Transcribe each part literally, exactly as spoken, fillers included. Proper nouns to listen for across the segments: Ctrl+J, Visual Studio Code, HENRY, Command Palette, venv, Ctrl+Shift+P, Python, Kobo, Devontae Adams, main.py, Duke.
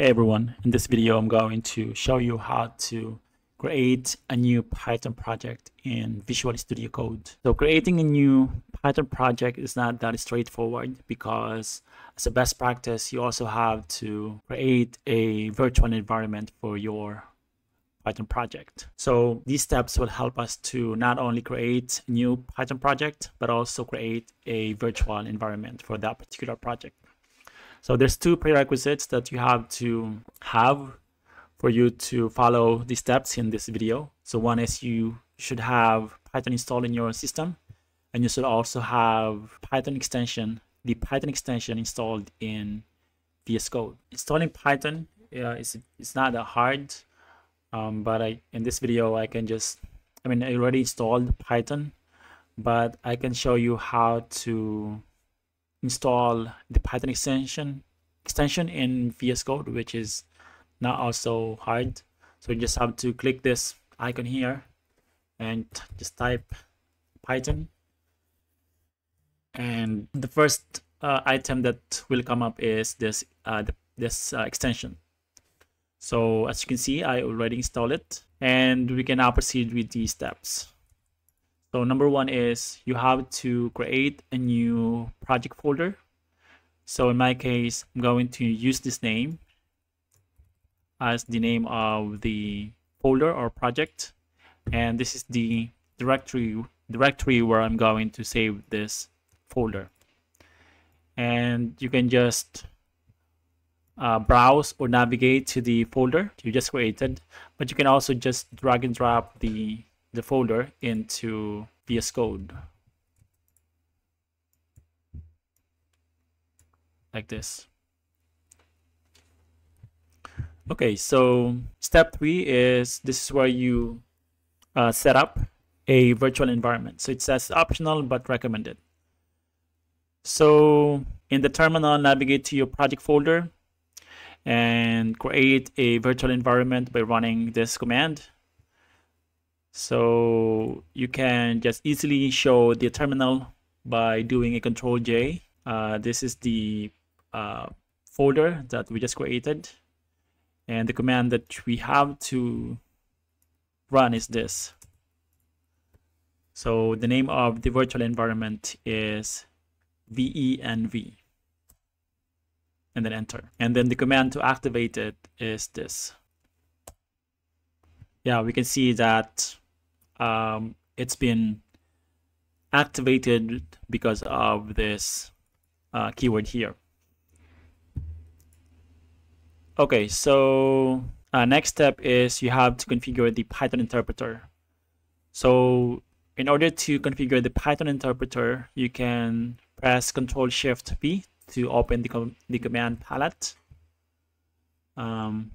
Hey everyone, in this video I'm going to show you how to create a new Python project in Visual Studio Code. So creating a new Python project is not that straightforward because as a best practice you also have to create a virtual environment for your Python project. So these steps will help us to not only create a new Python project but also create a virtual environment for that particular project. So there's two prerequisites that you have to have for you to follow the steps in this video. So one is you should have Python installed in your system, and you should also have Python extension, the Python extension installed in V S Code. Installing Python uh, is it's not that hard, um, but I in this video I can just I mean I already installed Python, but I can show you how to install the Python extension extension in V S Code, which is not also hard. So you just have to click this icon here and just type Python, and the first uh, item that will come up is this uh, the, this uh, extension. So as you can see, I already installed it, and we can now proceed with these steps. So number one is you have to create a new project folder. So in my case, I'm going to use this name as the name of the folder or project. And this is the directory, directory where I'm going to save this folder. And you can just uh, browse or navigate to the folder you just created, but you can also just drag and drop the the folder into V S Code like this. Okay, so step three is this is where you uh, set up a virtual environment. So it says optional but recommended. So in the terminal, navigate to your project folder and create a virtual environment by running this command. So you can just easily show the terminal by doing a control J. Uh, this is the uh, folder that we just created. And the command that we have to run is this. So the name of the virtual environment is venv, and then enter. And then the command to activate it is this. Yeah, we can see that Um, it's been activated because of this uh, keyword here. Okay, so uh, next step is you have to configure the Python interpreter. So in order to configure the Python interpreter, you can press control shift P to open the, com the command palette. Um,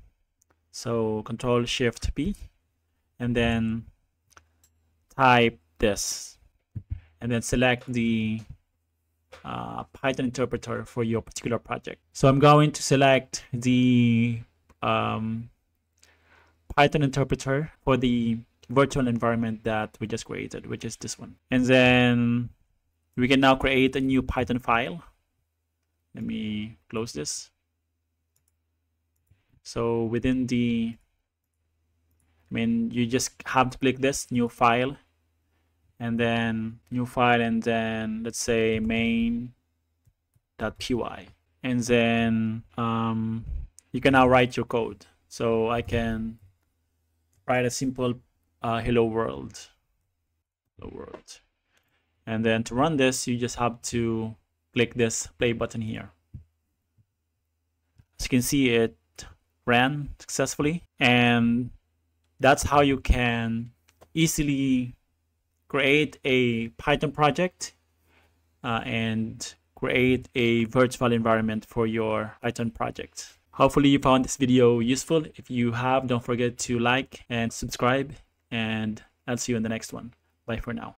so control shift P, and then type this, and then select the uh, Python interpreter for your particular project. So I'm going to select the um, Python interpreter for the virtual environment that we just created, which is this one. And then we can now create a new Python file. Let me close this. So within the, I mean, you just have to click this new file, and then new file, and then let's say main dot P Y, and then um, you can now write your code. So I can write a simple uh, hello world, hello world, and then to run this, you just have to click this play button here. As you can see, it ran successfully, and that's how you can easily create a Python project uh, and create a virtual environment for your Python project. Hopefully you found this video useful. If you have, don't forget to like and subscribe, and I'll see you in the next one. Bye for now.